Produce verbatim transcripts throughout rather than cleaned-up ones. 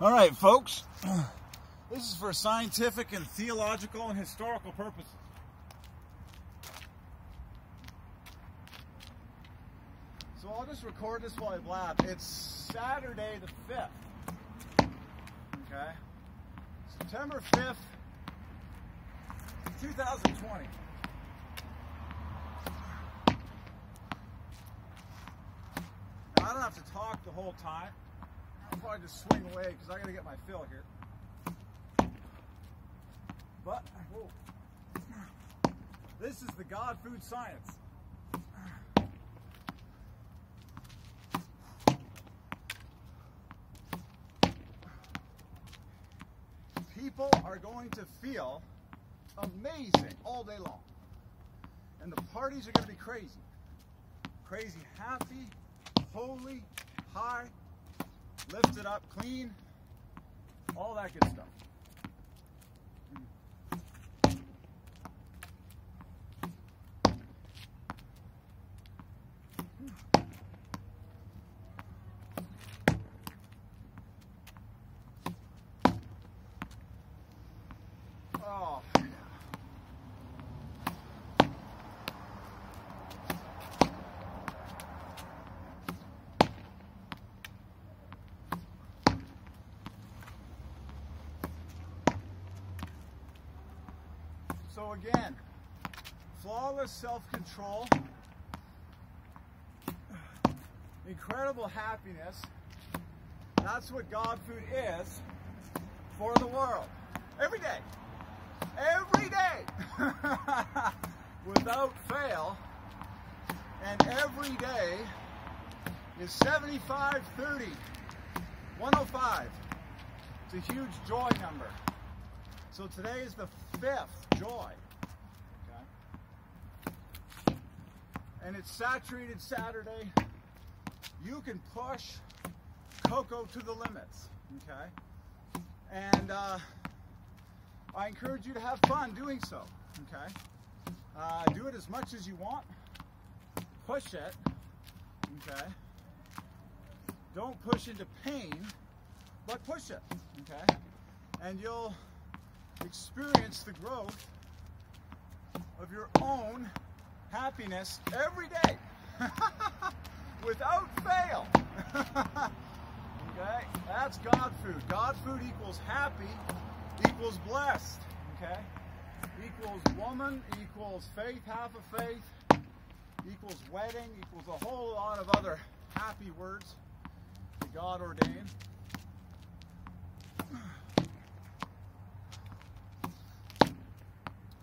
All right, folks, this is for scientific and theological and historical purposes. So I'll just record this while I blab. It's Saturday the fifth, okay? September fifth, two thousand twenty. Now, I don't have to talk the whole time. I'll probably just swing away because I gotta get my fill here. But whoa, this is the God Food Science. People are going to feel amazing all day long, and the parties are going to be crazy, crazy, happy, holy, high. Lift it up, clean, all that good stuff. Oh, so again, flawless self-control, incredible happiness. That's what God Food is for the world. Every day. Every day. Without fail. And every day is seventy-five, thirty, one oh five. It's a huge joy number. So today is the fifth joy, okay? And it's saturated Saturday. You can push cocoa to the limits, okay? And uh, I encourage you to have fun doing so, okay? Uh, do it as much as you want. Push it, okay? Don't push into pain, but push it, okay? And you'll experience the growth of your own happiness every day without fail. Okay, that's God Food. God Food equals happy, equals blessed, okay, equals woman, equals faith, half of faith, equals wedding, equals a whole lot of other happy words that God ordained.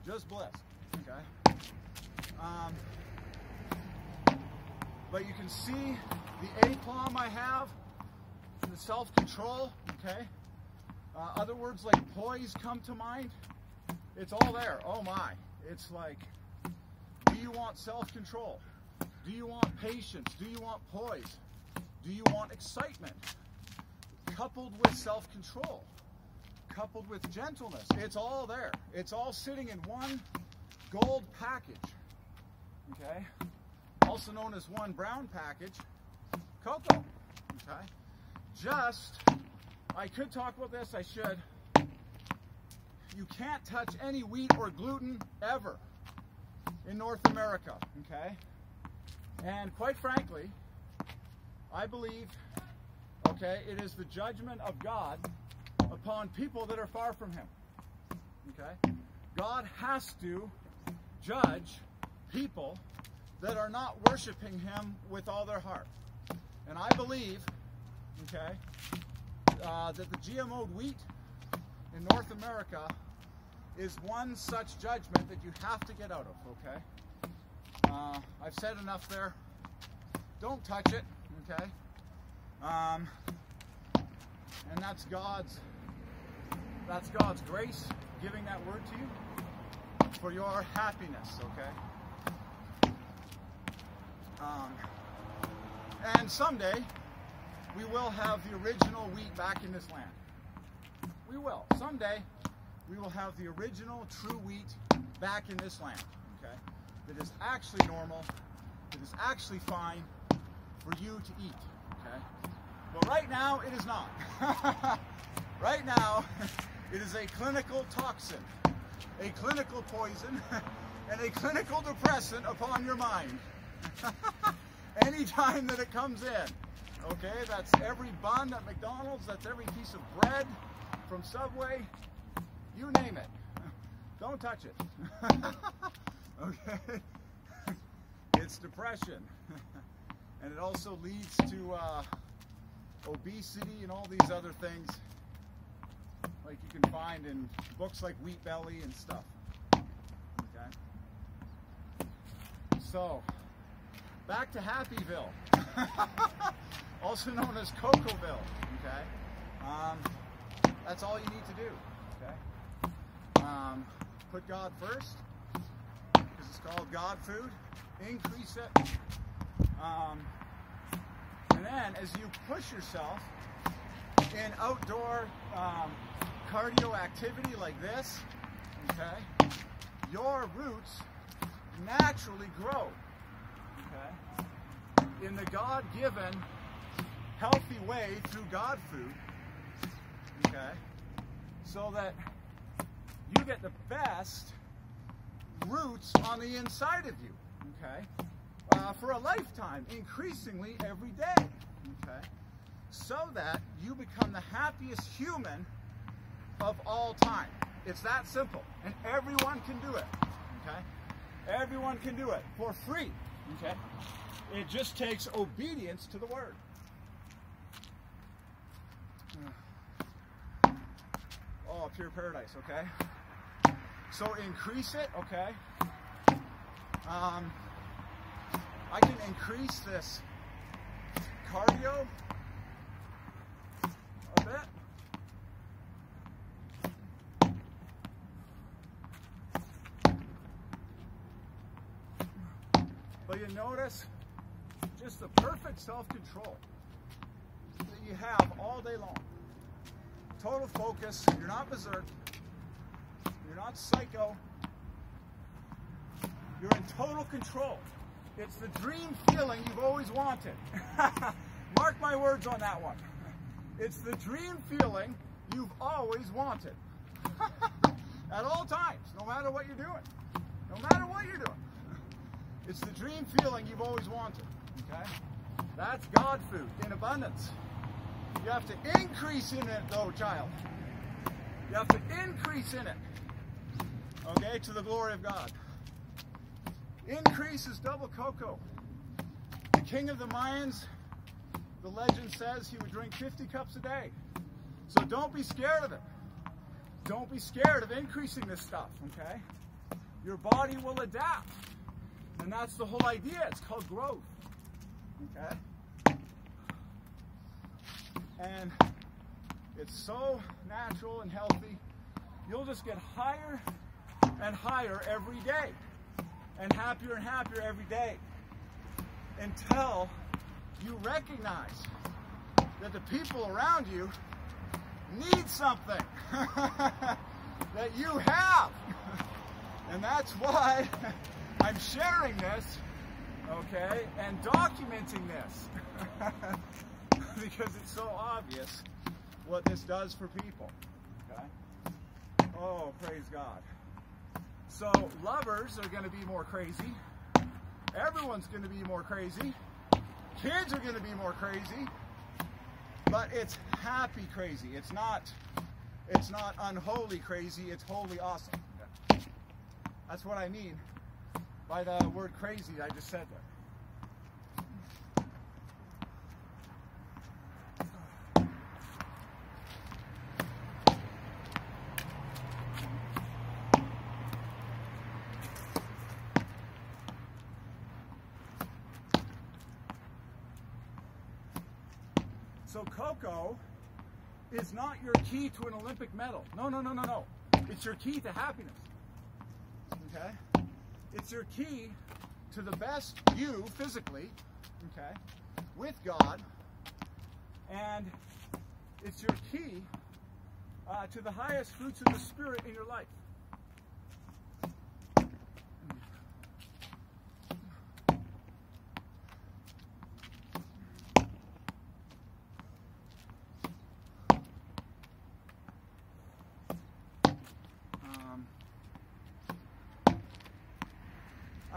Just blessed, okay? Um, but you can see the aplomb I have, the self-control, okay? Uh, other words like poise come to mind. It's all there. Oh my. It's like, do you want self-control? Do you want patience? Do you want poise? Do you want excitement? Coupled with self-control. Coupled with gentleness. It's all there. It's all sitting in one gold package, okay? Also known as one brown package, cocoa, okay? Just, I could talk about this, I should. You can't touch any wheat or gluten ever in North America, okay? And quite frankly, I believe, okay, it is the judgment of God upon people that are far from him, okay? God has to judge people that are not worshiping him with all their heart. And I believe, okay, uh, that the G M O'd wheat in North America is one such judgment that you have to get out of, okay? Uh, I've said enough there. Don't touch it, okay? Um, and that's God's That's God's grace, giving that word to you for your happiness, okay? Um, and someday, we will have the original wheat back in this land. We will. Someday, we will have the original true wheat back in this land, okay? That is actually normal, that is actually fine for you to eat, okay? But right now, it is not. Right now, it is a clinical toxin, a clinical poison, and a clinical depressant upon your mind. Anytime that it comes in, okay? That's every bun at McDonald's, that's every piece of bread from Subway, you name it. Don't touch it. Okay? It's depression. And it also leads to uh, obesity and all these other things like you can find in books like Wheat Belly and stuff. Okay? So, back to Happyville, also known as Cocoville. Okay? Um, that's all you need to do. Okay? Um, put God first, because it's called God food. Increase it. Um, and then as you push yourself in outdoor um, cardio activity like this, okay, your roots naturally grow, okay, in the God-given healthy way through God food, okay, so that you get the best roots on the inside of you, okay, Uh, for a lifetime, increasingly every day, okay? So that you become the happiest human of all time. It's that simple, and everyone can do it, okay? Everyone can do it for free, okay? It just takes obedience to the word. Oh, pure paradise, okay? So increase it, okay? Um... I can increase this cardio a bit. But you notice just the perfect self-control that you have all day long. Total focus. You're not berserk. You're not psycho. You're in total control. It's the dream feeling you've always wanted. Mark my words on that one. It's the dream feeling you've always wanted. At all times, no matter what you're doing. No matter what you're doing. It's the dream feeling you've always wanted. Okay? That's God food in abundance. You have to increase in it though, child. You have to increase in it. Okay? To the glory of God. Increase is double cocoa. The king of the Mayans, the legend says he would drink fifty cups a day. So don't be scared of it. Don't be scared of increasing this stuff, okay? Your body will adapt. And that's the whole idea. It's called growth, okay? And it's so natural and healthy. You'll just get higher and higher every day. And happier and happier every day until you recognize that the people around you need something that you have. And that's why I'm sharing this, okay, and documenting this because it's so obvious what this does for people, okay? Oh, praise God. So lovers are going to be more crazy, everyone's going to be more crazy, kids are going to be more crazy, but it's happy crazy. It's not, it's not unholy crazy, it's holy awesome. That's what I mean by the word crazy that I just said there. So cocoa is not your key to an Olympic medal. No, no, no, no, no. It's your key to happiness, okay? It's your key to the best you physically, okay, with God. And it's your key uh, to the highest fruits of the Spirit in your life.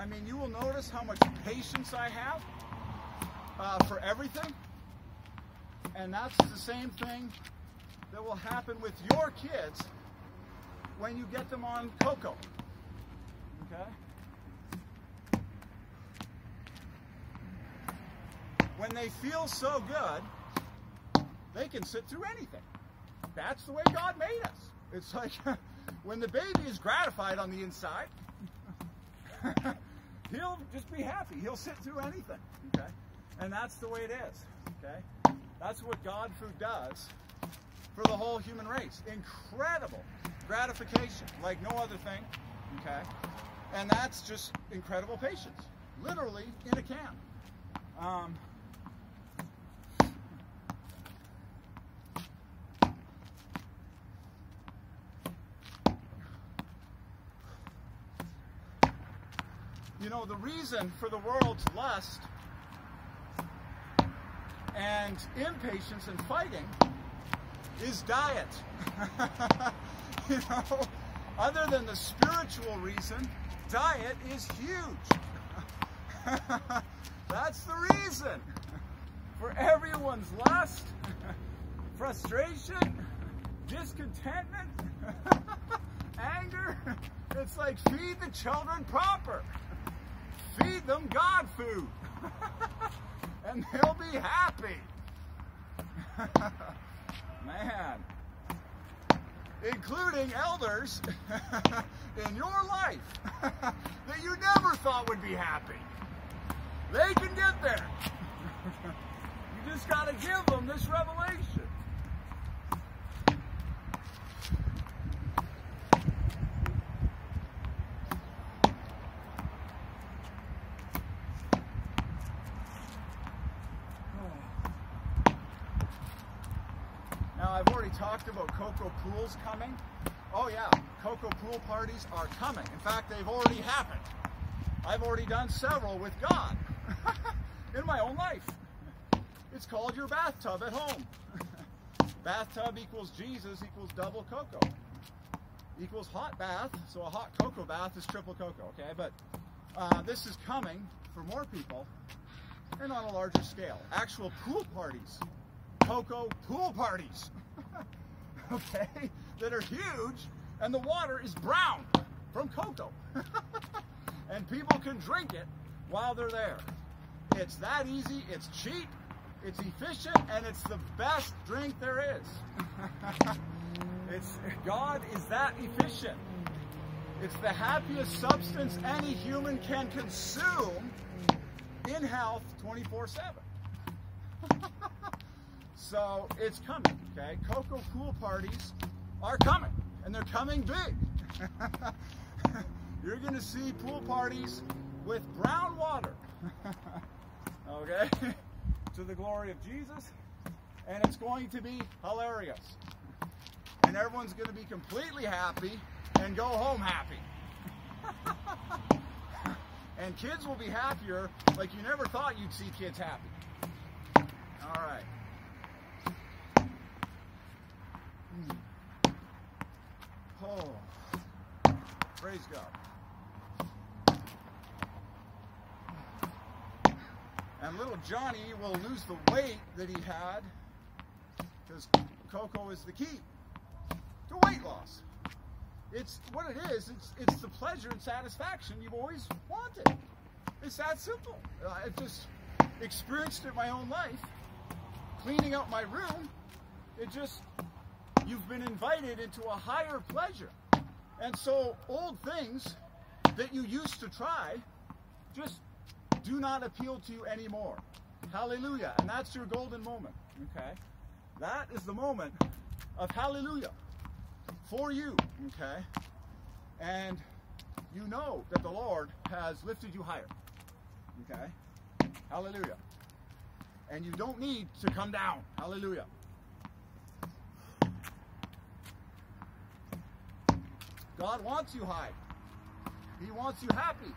I mean, you will notice how much patience I have uh, for everything. And that's the same thing that will happen with your kids when you get them on cocoa. Okay? When they feel so good, they can sit through anything. That's the way God made us. It's like when the baby is gratified on the inside, he'll just be happy. He'll sit through anything. Okay? And that's the way it is. Okay? That's what God food does for the whole human race. Incredible gratification, like no other thing. Okay? And that's just incredible patience, literally in a can. Um, you know, the reason for the world's lust and impatience and fighting is diet. You know, other than the spiritual reason, diet is huge. That's the reason for everyone's lust, frustration, discontentment, anger. It's like, feed the children proper. Feed them God food. And they'll be happy. Man. Including elders in your life that you never thought would be happy. They can get there. You just got to give them this revelation. I've already talked about cocoa pools coming. Oh yeah, cocoa pool parties are coming. In fact, they've already happened. I've already done several with God in my own life. It's called your bathtub at home. Bathtub equals Jesus equals double cocoa. Equals hot bath, so a hot cocoa bath is triple cocoa, okay? But uh, this is coming for more people and on a larger scale. Actual pool parties. Cocoa pool parties. Okay, that are huge, and the water is brown from cocoa. And people can drink it while they're there. It's that easy, it's cheap, it's efficient, and it's the best drink there is. It's, God is that efficient. It's the happiest substance any human can consume in health twenty-four seven. So it's coming, okay? Cocoa pool parties are coming, and they're coming big. You're gonna see pool parties with brown water, okay? To the glory of Jesus, and it's going to be hilarious. And everyone's gonna be completely happy and go home happy. And kids will be happier, like you never thought you'd see kids happy. All right. Oh, praise God. And little Johnny will lose the weight that he had because cocoa is the key to weight loss. It's what it is. It's, it's the pleasure and satisfaction you've always wanted. It's that simple. I've just experienced it in my own life. Cleaning up my room, it just... You've been invited into a higher pleasure. And so old things that you used to try just do not appeal to you anymore. Hallelujah. And that's your golden moment. Okay? That is the moment of hallelujah for you. Okay? And you know that the Lord has lifted you higher. Okay? Hallelujah. And you don't need to come down. Hallelujah. God wants you high. He wants you happy.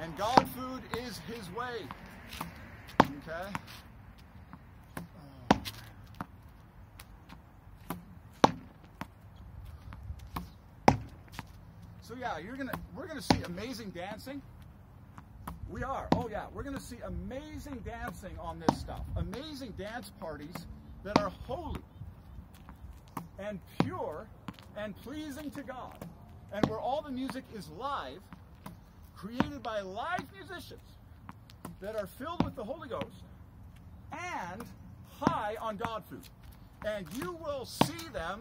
And God food is His way. Okay? yeah, you're gonna we're gonna see amazing dancing. We are. Oh yeah, we're gonna see amazing dancing on this stuff. Amazing dance parties that are holy and pure and pleasing to God, and where all the music is live, created by live musicians that are filled with the Holy Ghost and high on dog food. And you will see them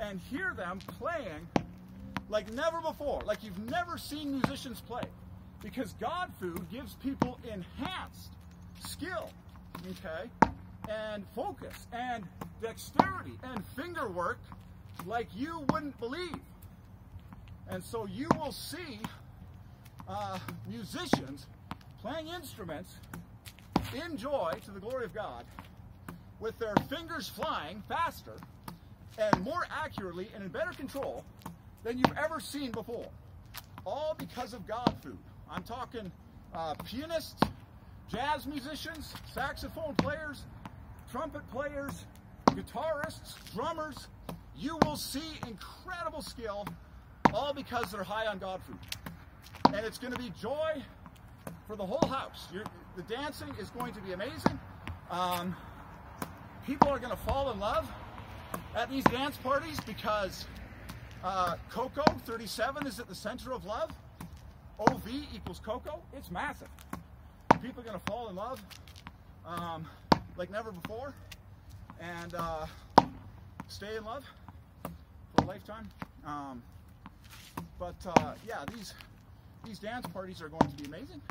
and hear them playing like never before, like you've never seen musicians play, because God food gives people enhanced skill, okay, and focus and dexterity and finger work like you wouldn't believe. And so you will see uh, musicians playing instruments in joy to the glory of God, with their fingers flying faster and more accurately and in better control than you've ever seen before, all because of God food. I'm talking uh, pianists, jazz musicians, saxophone players, trumpet players, guitarists, drummers. You will see incredible skill, all because they're high on God food. And it's going to be joy for the whole house. You're, the dancing is going to be amazing. Um, people are going to fall in love at these dance parties, because uh, Coco thirty-seven is at the center of love. O V equals Coco. It's massive. People are going to fall in love um, like never before, and uh, stay in love for a lifetime. Um, But uh, yeah, these these dance parties are going to be amazing.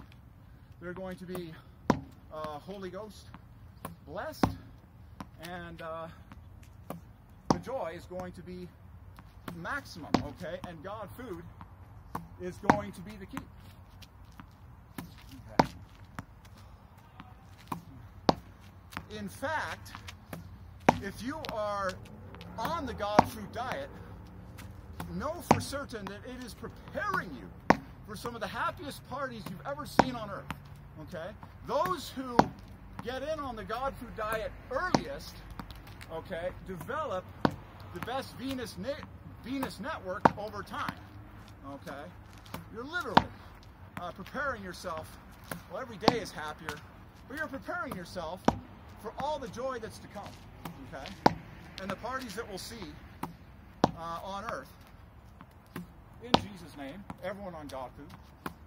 They're going to be uh, Holy Ghost blessed, and uh, the joy is going to be maximum, okay? And God food is going to be the key. Okay. In fact, if you are on the God food diet, know for certain that it is preparing you for some of the happiest parties you've ever seen on earth, okay? Those who get in on the God food diet earliest, okay, develop the best Venus, ne Venus network over time, okay? You're literally uh, preparing yourself. Well, every day is happier, but you're preparing yourself for all the joy that's to come, okay? And the parties that we'll see uh, on earth. In Jesus' name, everyone on God food.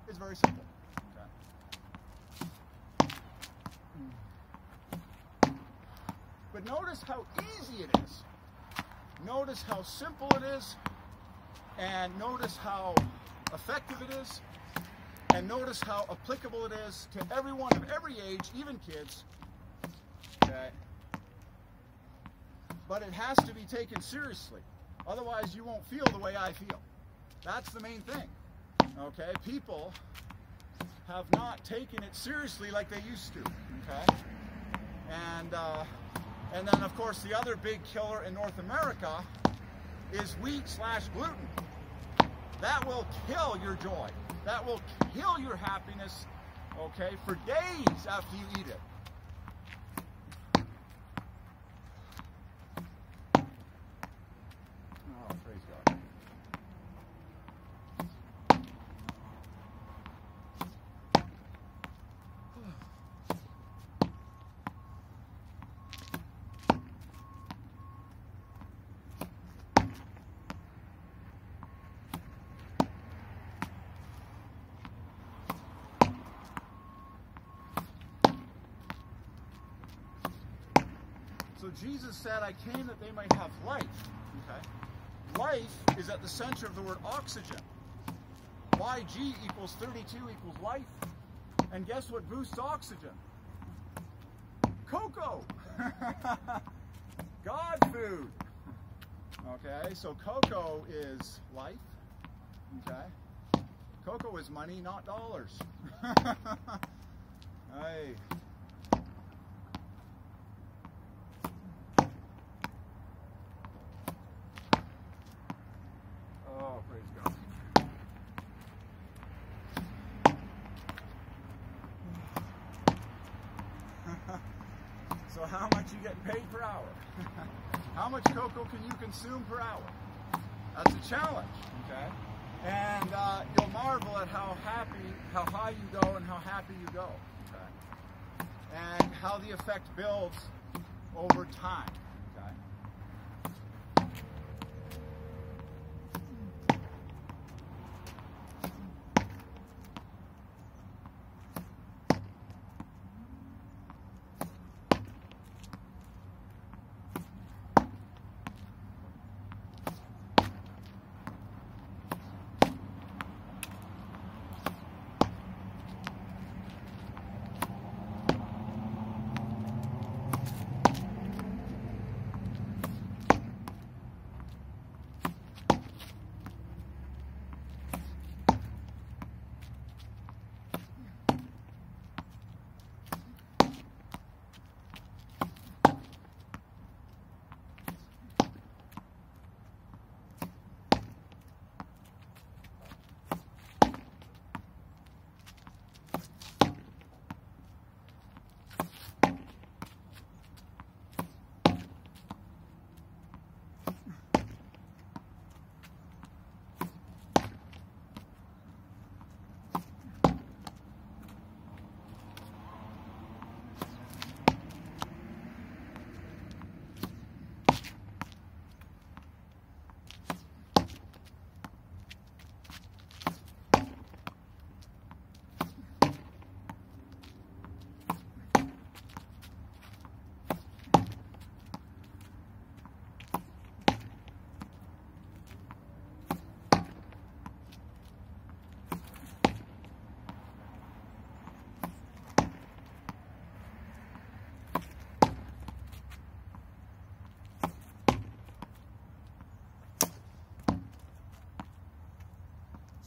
It's very simple. Okay. But notice how easy it is. Notice how simple it is. And notice how effective it is. And notice how applicable it is to everyone of every age, even kids. Okay. But it has to be taken seriously. Otherwise, you won't feel the way I feel. That's the main thing, okay? People have not taken it seriously like they used to, okay? And, uh, and then, of course, the other big killer in North America is wheat slash gluten. That will kill your joy. That will kill your happiness, okay, for days after you eat it. So Jesus said, I came that they might have life, okay? Life is at the center of the word oxygen. Y G equals thirty-two equals life. And guess what boosts oxygen? Cocoa. God food. Okay, so cocoa is life, okay? Cocoa is money, not dollars. Hey. So how much you get paid per hour? How much cocoa can you consume per hour? That's a challenge, okay? and uh, you'll marvel at how happy, how high you go, and how happy you go, okay? And how the effect builds over time.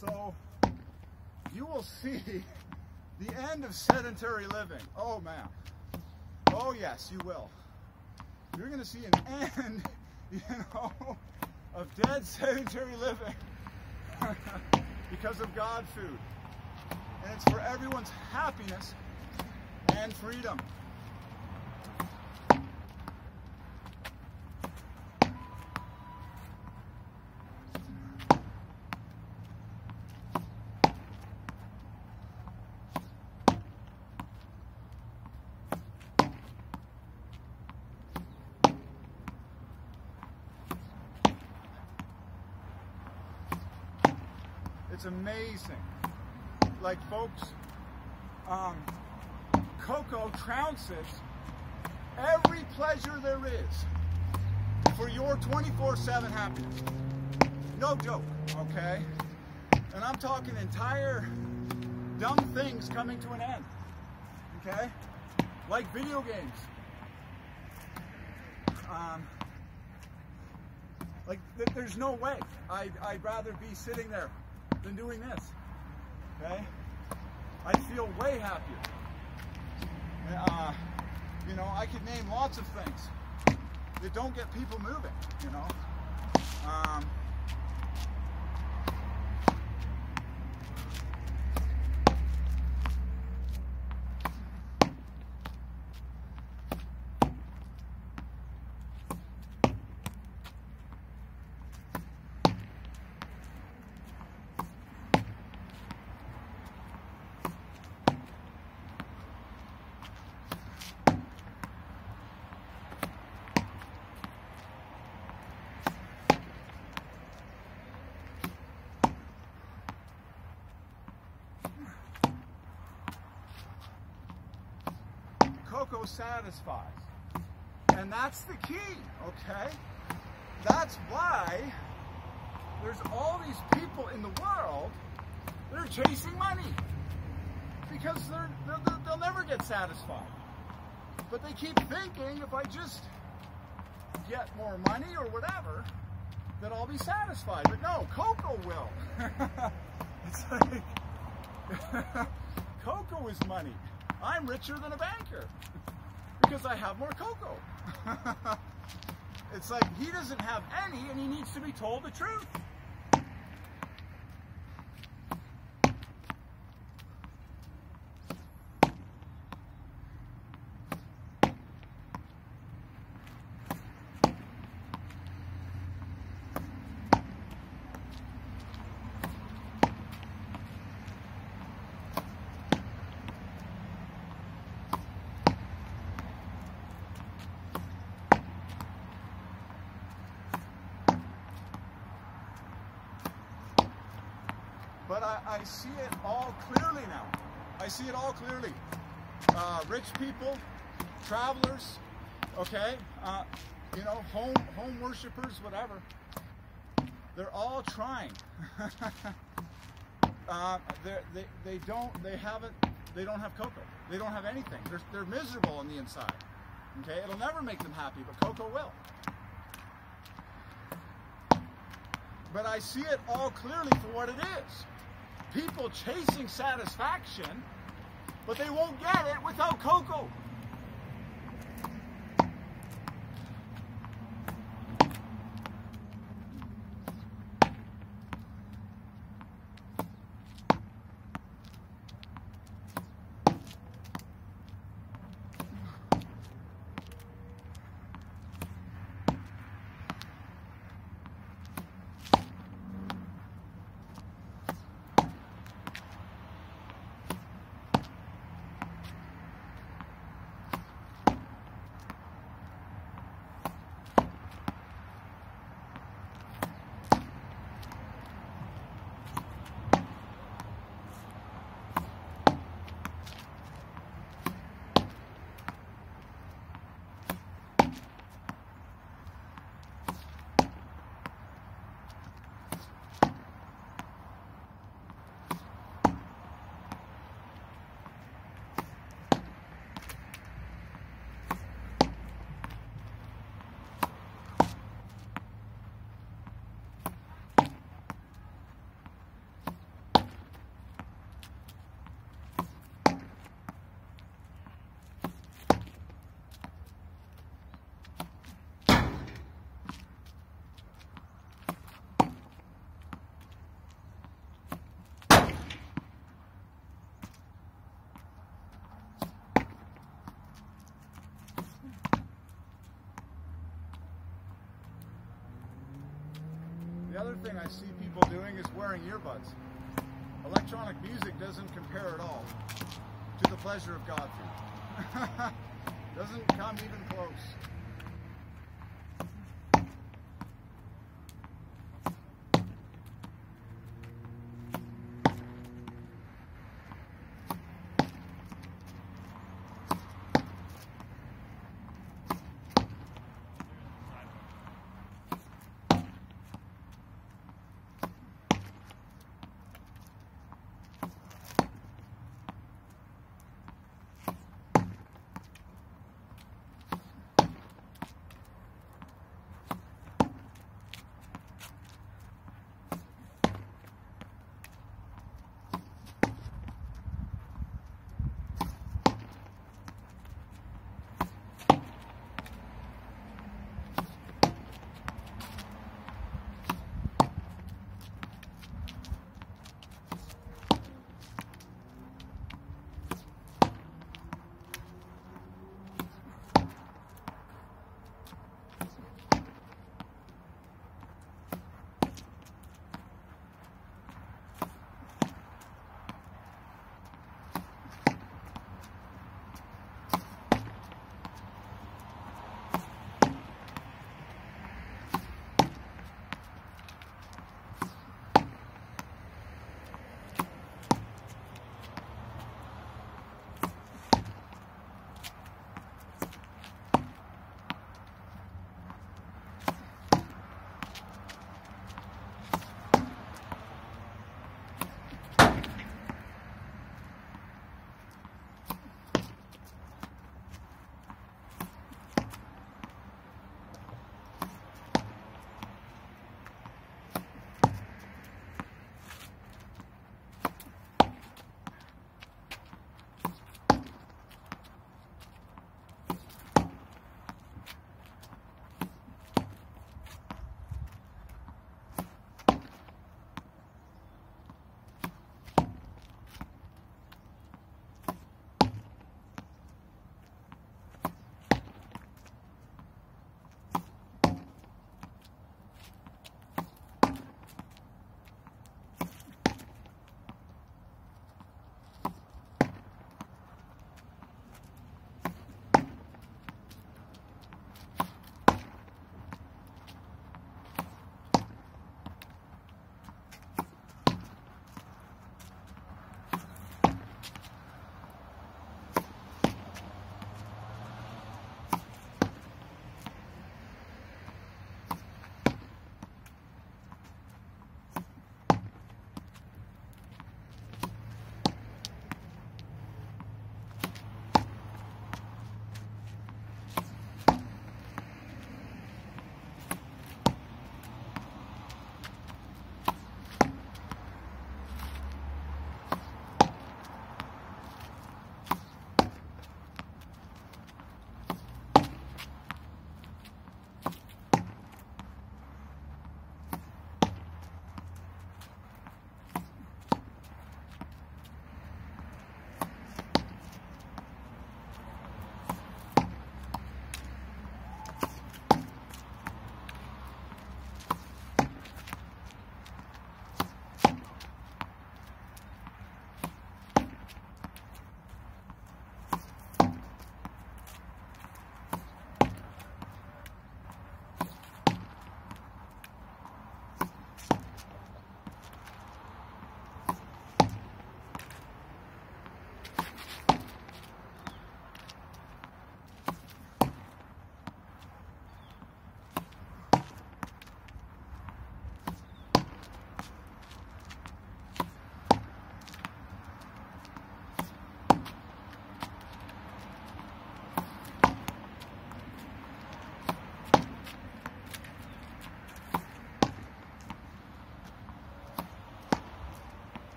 So you will see the end of sedentary living. Oh man. Oh yes, you will. You're going to see an end, you know, of dead sedentary living because of God food. And it's for everyone's happiness and freedom. It's amazing. Like folks, um, Coco trounces every pleasure there is for your twenty-four seven happiness. No joke, okay? And I'm talking entire dumb things coming to an end, okay? Like video games. Um, like th there's no way. I I'd rather be sitting there than doing this, okay? I feel way happier. Uh, you know, I could name lots of things that don't get people moving, you know? Um, Coco satisfies, and that's the key, okay? That's why there's all these people in the world that are chasing money, because they're, they're, they'll never get satisfied. But they keep thinking, if I just get more money or whatever, that I'll be satisfied. But no, Coco will. It's like, Coco is money. I'm richer than a banker because I have more cocoa. It's like he doesn't have any and he needs to be told the truth. I see it all clearly now. I see it all clearly. Uh, rich people, travelers, okay, uh, you know, home home worshipers, whatever. They're all trying. uh, they're, they they don't they haven't they don't have cocoa. They don't have anything. They're they're miserable on the inside. Okay, it'll never make them happy, but cocoa will. But I see it all clearly for what it is. People chasing satisfaction, but they won't get it without cocoa. The other thing I see people doing is wearing earbuds. Electronic music doesn't compare at all to the pleasure of God through. Doesn't come even close.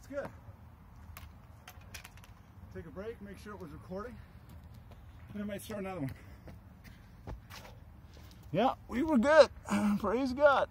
That's good. Take a break, make sure it was recording, and I might start another one. Yeah, we were good. Praise God.